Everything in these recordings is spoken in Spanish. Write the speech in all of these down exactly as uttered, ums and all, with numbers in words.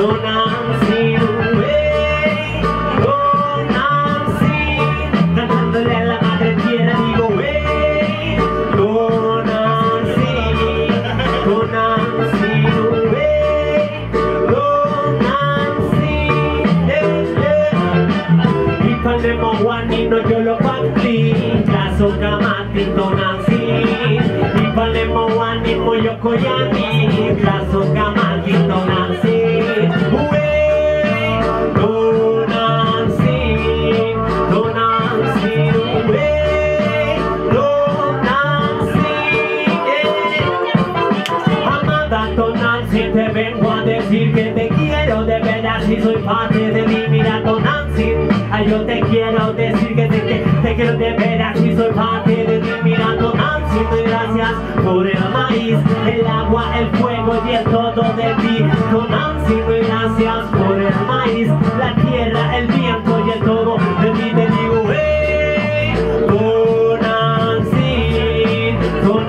Tonantzin, wey, Tonantzin, cantándole a la madre tierra digo wey, Tonantzin, Tonantzin, wey, Tonantzin, eh, eh. Y palemo guanino yo lo paclí, caso camati Tonantzin, y palemo guanimo yo coyani, caso camati Tonantzin. Tonantzin, te vengo a decir que te quiero de veras y soy parte de mí. Mira Tonantzin, ay, yo te quiero decir que te, te, te quiero de veras y soy parte de ti. Mira Tonantzin, doy gracias por el maíz, el agua, el fuego y el todo de ti. Tonantzin, doy gracias por el maíz, la tierra, el viento y el todo de ti. Te digo, hey, Tonantzin, Tonantzin, hey, Tonantzin.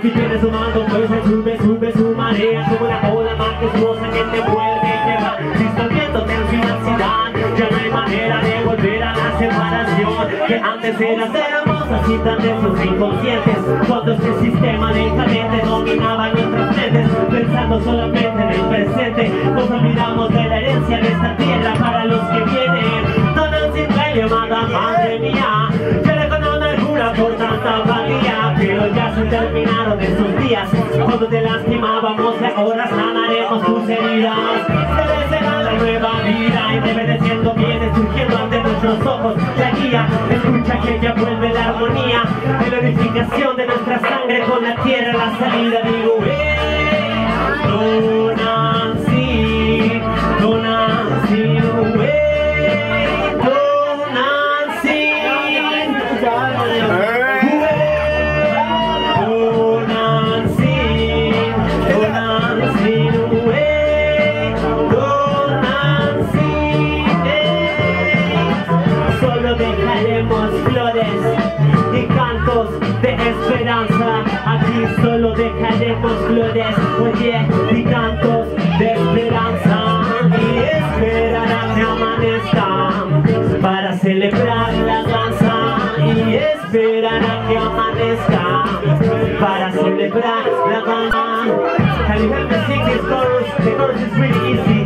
Si tienes un mando, pues sube, sube su marea, sube la ola majestuosa que te vuelve y te va. Si estás viendo intensidad, ya no hay manera de volver a la separación. Que antes eras hermosas y tan esos inconscientes. Todo este sistema lentamente dominaba nuestras mentes, pensando solamente en el presente. Nos olvidamos de la herencia de esta tierra para los que vienen. Tonantzin, rey, amada, madre mía, yo le con amargura por tanta valía. Pero ya se terminaron esos días cuando te lastimábamos, y ahora sanaremos tus heridas. Debe ser la nueva vida y te obedeciendo viene surgiendo ante nuestros ojos la guía. Escucha que ya vuelve la armonía de la unificación de nuestra sangre con la tierra, la salida. Digo, hey, Tonantzin, Tonantzin, hey, Tonantzin. De esperanza, aquí solo dejaremos flores, oye, y cantos de esperanza, y esperarán que amanezca para celebrar la danza, y esperarán que amanezca para celebrar la danza. Can you help me sing this chorus? The chorus is really easy.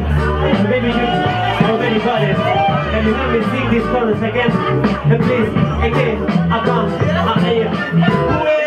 Maybe you know many bodies. Can you help me sing this chorus again? And please, again, I come. Wait!